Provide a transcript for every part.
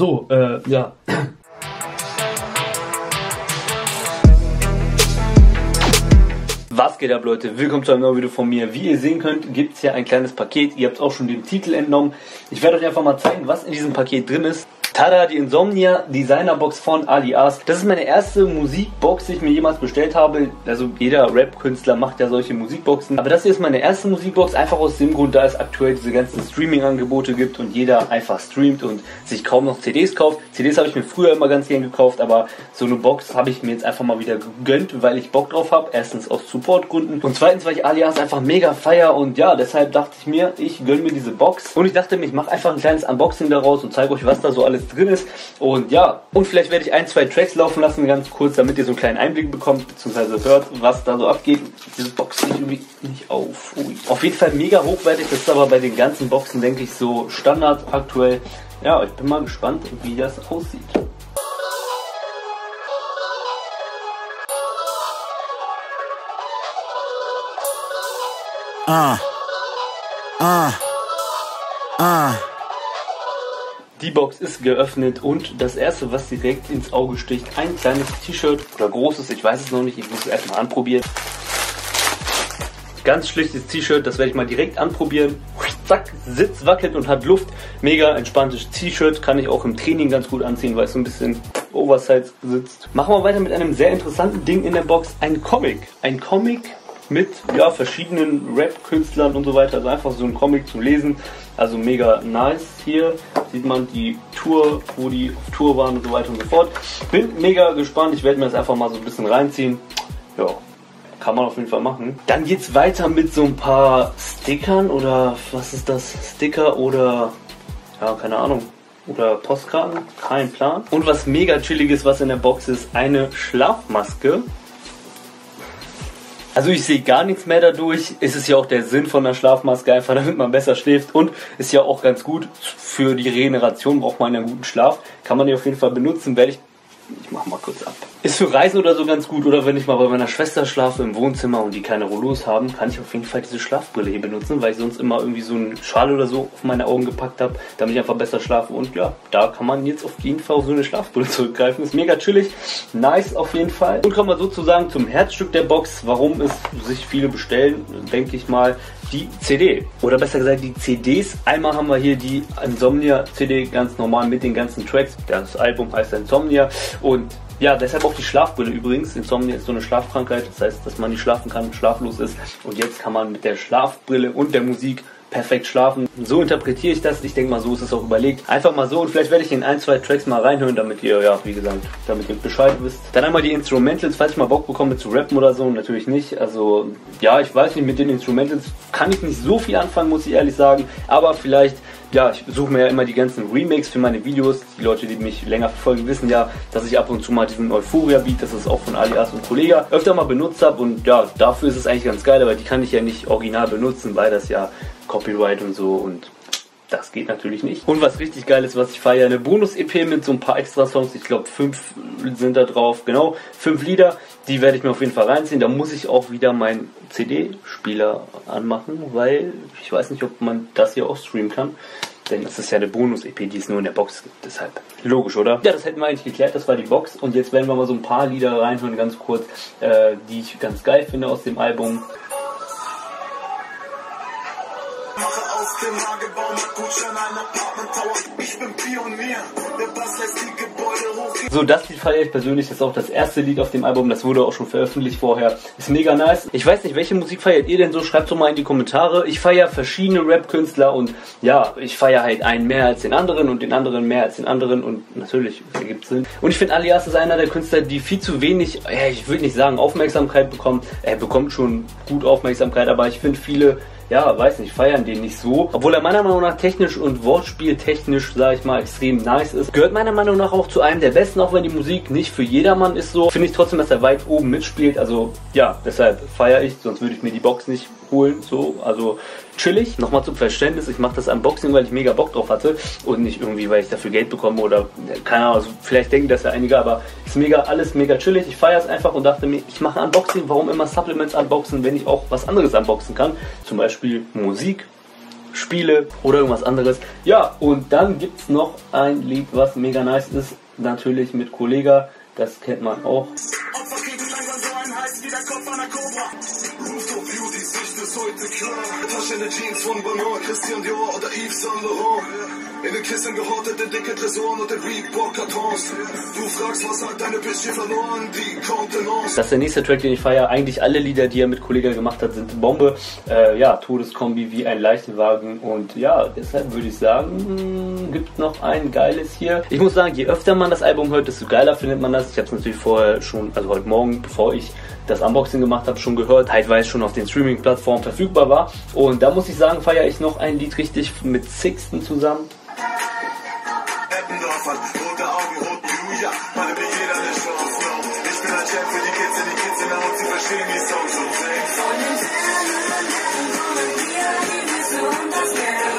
So, ja. Was geht ab, Leute? Willkommen zu einem neuen Video von mir. Wie ihr sehen könnt, gibt es hier ein kleines Paket. Ihr habt auch schon den Titel entnommen. Ich werde euch einfach mal zeigen, was in diesem Paket drin ist. Tada, die Insomnia Designerbox von Ali As. Das ist meine erste Musikbox, die ich mir jemals bestellt habe. Also jeder Rap-Künstler macht ja solche Musikboxen. Aber das hier ist meine erste Musikbox, einfach aus dem Grund, da es aktuell diese ganzen Streaming-Angebote gibt und jeder einfach streamt und sich kaum noch CDs kauft. CDs habe ich mir früher immer ganz gern gekauft, aber so eine Box habe ich mir jetzt einfach mal wieder gegönnt, weil ich Bock drauf habe. Erstens aus Support Gründen. Und zweitens, weil ich Ali As einfach mega feier und ja, deshalb dachte ich mir, ich gönne mir diese Box und ich dachte mir, ich mache einfach ein kleines Unboxing daraus und zeige euch, was da so alles drin ist und ja, und vielleicht werde ich ein, zwei Tracks laufen lassen, ganz kurz, damit ihr so einen kleinen Einblick bekommt, beziehungsweise hört, was da so abgeht. Diese Box geht irgendwie nicht auf. Ui. Auf jeden Fall mega hochwertig, das ist aber bei den ganzen Boxen, denke ich, so Standard aktuell. Ja, ich bin mal gespannt, wie das aussieht. Die Box ist geöffnet und das erste, was direkt ins Auge sticht, ein kleines T-Shirt oder großes, ich weiß es noch nicht, ich muss es erstmal anprobieren. Ganz schlichtes T-Shirt, das werde ich mal direkt anprobieren. Zack, Sitz wackelt und hat Luft. Mega entspanntes T-Shirt, kann ich auch im Training ganz gut anziehen, weil es so ein bisschen oversized sitzt. Machen wir weiter mit einem sehr interessanten Ding in der Box, ein Comic. Ein Comic mit ja, verschiedenen Rap-Künstlern und so weiter, also einfach so ein Comic zum Lesen, also mega nice. Hier sieht man die Tour, wo die auf Tour waren und so weiter und so fort. Bin mega gespannt, ich werde mir das einfach mal so ein bisschen reinziehen, ja, kann man auf jeden Fall machen. Dann geht's weiter mit so ein paar Stickern oder was ist das, Sticker oder, ja, keine Ahnung. Oder Postkarten, kein Plan. Und was mega chilliges, was in der Box ist, eine Schlafmaske. Also ich sehe gar nichts mehr dadurch, es ist ja auch der Sinn von der Schlafmaske, einfach damit man besser schläft und ist ja auch ganz gut für die Regeneration, braucht man einen guten Schlaf, kann man die auf jeden Fall benutzen, werde ich mach mal kurz ab. Ist für Reisen oder so ganz gut oder wenn ich mal bei meiner Schwester schlafe im Wohnzimmer und die keine Rollos haben, kann ich auf jeden Fall diese Schlafbrille hier benutzen, weil ich sonst immer irgendwie so einen Schal oder so auf meine Augen gepackt habe, damit ich einfach besser schlafe und ja, da kann man jetzt auf jeden Fall auf so eine Schlafbrille zurückgreifen. Ist mega chillig, nice auf jeden Fall. Und kommen wir sozusagen zum Herzstück der Box, warum es sich viele bestellen, denke ich mal, die CD. Oder besser gesagt die CDs. Einmal haben wir hier die Insomnia CD, ganz normal mit den ganzen Tracks. Das Album heißt Insomnia und ja, deshalb auch die Schlafbrille übrigens. Insomnia ist so eine Schlafkrankheit, das heißt, dass man nicht schlafen kann, schlaflos ist. Und jetzt kann man mit der Schlafbrille und der Musik perfekt schlafen. So interpretiere ich das. Ich denke mal, so ist es auch überlegt. Einfach mal so und vielleicht werde ich in ein, zwei Tracks mal reinhören, damit ihr, ja, wie gesagt, damit ihr Bescheid wisst. Dann einmal die Instrumentals, falls ich mal Bock bekomme zu rappen oder so. Natürlich nicht. Also, ja, ich weiß nicht, mit den Instrumentals kann ich nicht so viel anfangen, muss ich ehrlich sagen. Aber vielleicht... ja, ich suche mir ja immer die ganzen Remakes für meine Videos. Die Leute, die mich länger verfolgen, wissen ja, dass ich ab und zu mal diesen Euphoria Beat, das ist auch von Ali As und Kollegah, öfter mal benutzt habe. Und ja, dafür ist es eigentlich ganz geil, aber die kann ich ja nicht original benutzen, weil das ja Copyright und so und... das geht natürlich nicht. Und was richtig geil ist, was ich feiere, eine Bonus-EP mit so ein paar extra Songs. Ich glaube 5 sind da drauf. Genau, 5 Lieder. Die werde ich mir auf jeden Fall reinziehen. Da muss ich auch wieder meinen CD-Spieler anmachen, weil ich weiß nicht, ob man das hier auch streamen kann. Denn es ist ja eine Bonus-EP, die es nur in der Box gibt. Deshalb logisch, oder? Ja, das hätten wir eigentlich geklärt. Das war die Box. Und jetzt werden wir mal so ein paar Lieder reinhören, ganz kurz, die ich ganz geil finde aus dem Album. Den Lagebau mit Gutschein, ein Apartment Tower. Ich bin Pionier, der Bass lässt die Gebäude hoch. So, das Lied feiere ich persönlich. Das ist auch das erste Lied auf dem Album. Das wurde auch schon veröffentlicht vorher. Ist mega nice. Ich weiß nicht, welche Musik feiert ihr denn so? Schreibt doch mal in die Kommentare. Ich feiere verschiedene Rap-Künstler und ja, ich feiere halt einen mehr als den anderen und den anderen mehr als den anderen und natürlich ergibt es Sinn. Und ich finde, Ali As ist einer der Künstler, die viel zu wenig, ich würde nicht sagen Aufmerksamkeit bekommen. Er bekommt schon gut Aufmerksamkeit, aber ich finde viele... ja, weiß nicht, feiern den nicht so. Obwohl er meiner Meinung nach technisch und wortspieltechnisch, sag ich mal, extrem nice ist. Gehört meiner Meinung nach auch zu einem der Besten, auch wenn die Musik nicht für jedermann ist so. Finde ich trotzdem, dass er weit oben mitspielt. Also, ja, deshalb feiere ich, sonst würde ich mir die Box nicht holen. So, also, chillig. Nochmal zum Verständnis, ich mache das Unboxing, weil ich mega Bock drauf hatte. Und nicht irgendwie, weil ich dafür Geld bekomme oder, keine Ahnung, also vielleicht denken das ja einige, aber ist mega, alles mega chillig. Ich feiere es einfach und dachte mir, ich mache Unboxing. Warum immer Supplements unboxen, wenn ich auch was anderes unboxen kann? Zum Beispiel Musik Spiele oder irgendwas anderes. Ja, und dann gibt es noch ein Lied, was mega nice ist. Natürlich mit Kollegah, das kennt man auch. In den Kissen gehortete dicke Tresoren und den Reebok-Kartons. Du fragst, was hat deine Bitch verloren? Die Kontenance. Das ist der nächste Track, den ich feiere. Eigentlich alle Lieder, die er mit Kollegah gemacht hat, sind Bombe. Ja, Todeskombi wie ein Leichenwagen. Und ja, deshalb würde ich sagen, gibt noch ein geiles hier. Ich muss sagen, je öfter man das Album hört, desto geiler findet man das. Ich habe es natürlich vorher schon, also heute Morgen, bevor ich das Unboxing gemacht habe, schon gehört, teilweise schon auf den Streaming-Plattformen verfügbar war. Und da muss ich sagen, feiere ich noch ein Lied richtig mit Sixten zusammen.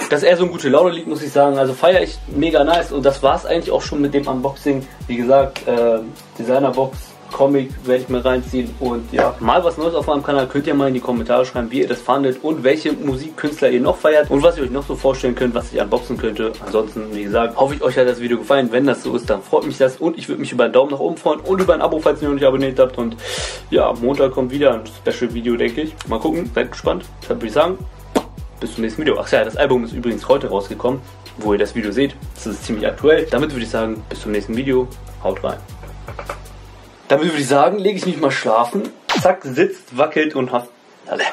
Das ist eher so ein gute Laune-Lied, muss ich sagen. Also feiere ich mega nice. Und das war es eigentlich auch schon mit dem Unboxing. Wie gesagt, Designerbox, Comic werde ich mir reinziehen. Und ja, mal was Neues auf meinem Kanal. Könnt ihr mal in die Kommentare schreiben, wie ihr das fandet und welche Musikkünstler ihr noch feiert und was ihr euch noch so vorstellen könnt, was ich unboxen könnte. Ansonsten, wie gesagt, hoffe ich, euch hat das Video gefallen. Wenn das so ist, dann freut mich das und ich würde mich über einen Daumen nach oben freuen und über ein Abo, falls ihr noch nicht abonniert habt. Und ja, Montag kommt wieder ein Special-Video, denke ich. Mal gucken, seid gespannt. Deshalb würde ich sagen, bis zum nächsten Video. Ach ja, das Album ist übrigens heute rausgekommen, wo ihr das Video seht. Das ist ziemlich aktuell. Damit würde ich sagen, bis zum nächsten Video. Haut rein. Damit würde ich sagen, lege ich mich mal schlafen. Zack, sitzt, wackelt und haft. Alle.